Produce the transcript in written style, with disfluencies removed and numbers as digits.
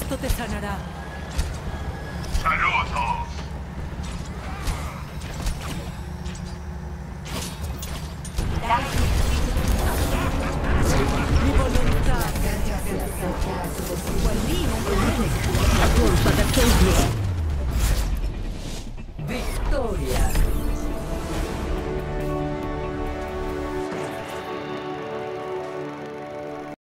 Esto te sanará. ¡Saludos! Mi volontà. Guardino, la colpa da Vittoria.